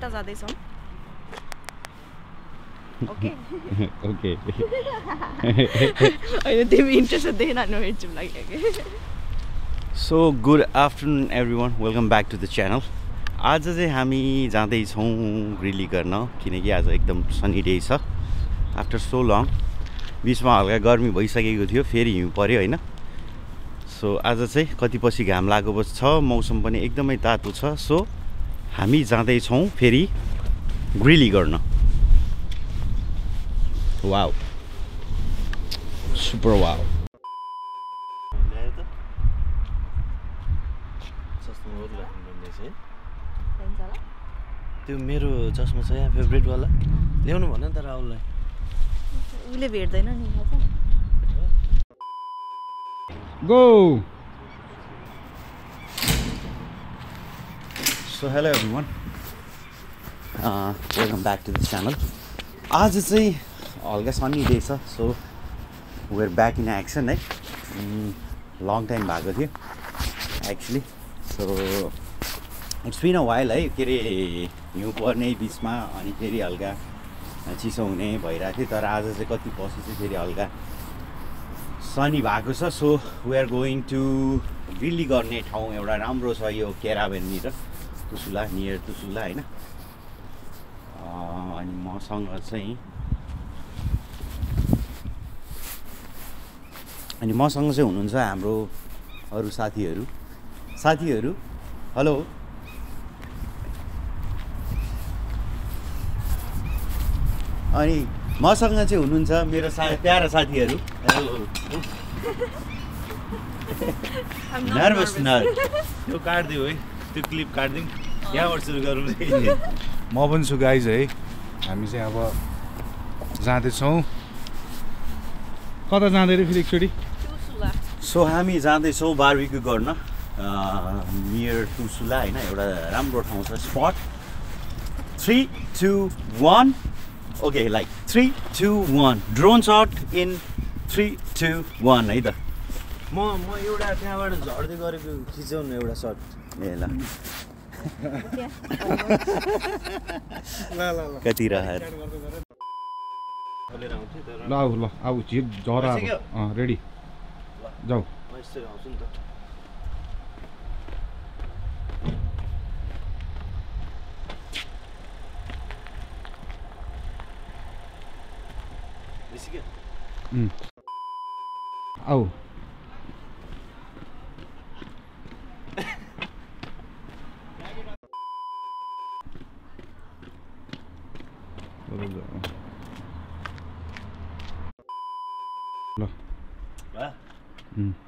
kita zade son. Okay. Okay. I know they were interested, they not know it's like. So good afternoon everyone. Welcome back to the channel. आज चाहिँ हामी जाँदै छौं ग्रिली गर्न किनकि आज एकदम सनी डे छ आफ्टर सो लङ बीचमा हल्का गर्मी भइसकेको थियो फेरि हिउँ पर्यो हैन सो आज चाहिँ कतिपछि घाम लागेको छ मौसम पनि एकदमै तातो छ सो हामी जाँदै छौं फेरि ग्रिली गर्न वाउ सुपर वाउ त्यो मेरो चस्मा छ यहाँ फेभरेट वाला ल्याउनु भन्न तर राहुललाई उले भेट्दैन नि थाहा छ go so hello everyone welcome back to the channel आज चाहिँ हल्का सनी डे छ so we are back in action है लङ टाइम भएको थियो actually so It's been a while, I think. New corner, beach ma, ani feri alga. Chisa unne bairati. Tar aaj se kati possible feri alga. Sunny bagusa, so we are going to really garnet town. Evra Ambrosia yo caravan near Tuusula near Tuusula, hai na. Ani mausang asai. Ani mausang se ununsa Ambro aru sathiyaru. Sathiyaru, hello. अनि मसँग चाहिँ हुनुहुन्छ मेरो para साथीहरु nervous नर यो काट दिउ है त्यो क्लिप काट दिउ यहाँबाट सुरु गरौँ म पनि छु गाइज है हामी चाहिँ अब जाँदै छौं कता जाँदै रे फेरि एकचोटी तुसुला सो हामी जाँदै छौं बारबेक्यु गर्न नियर तुसुला हैन एउटा राम्रो ठाउँ छ spot 3 2 1 Okay, like 3, 2, 1. Drone shot in 3, 2, 1. Either. Mom, you would have never heard the season. You would have shot. Yeah. Katira. Laula, out. You Jora. Ready. Go. Oh.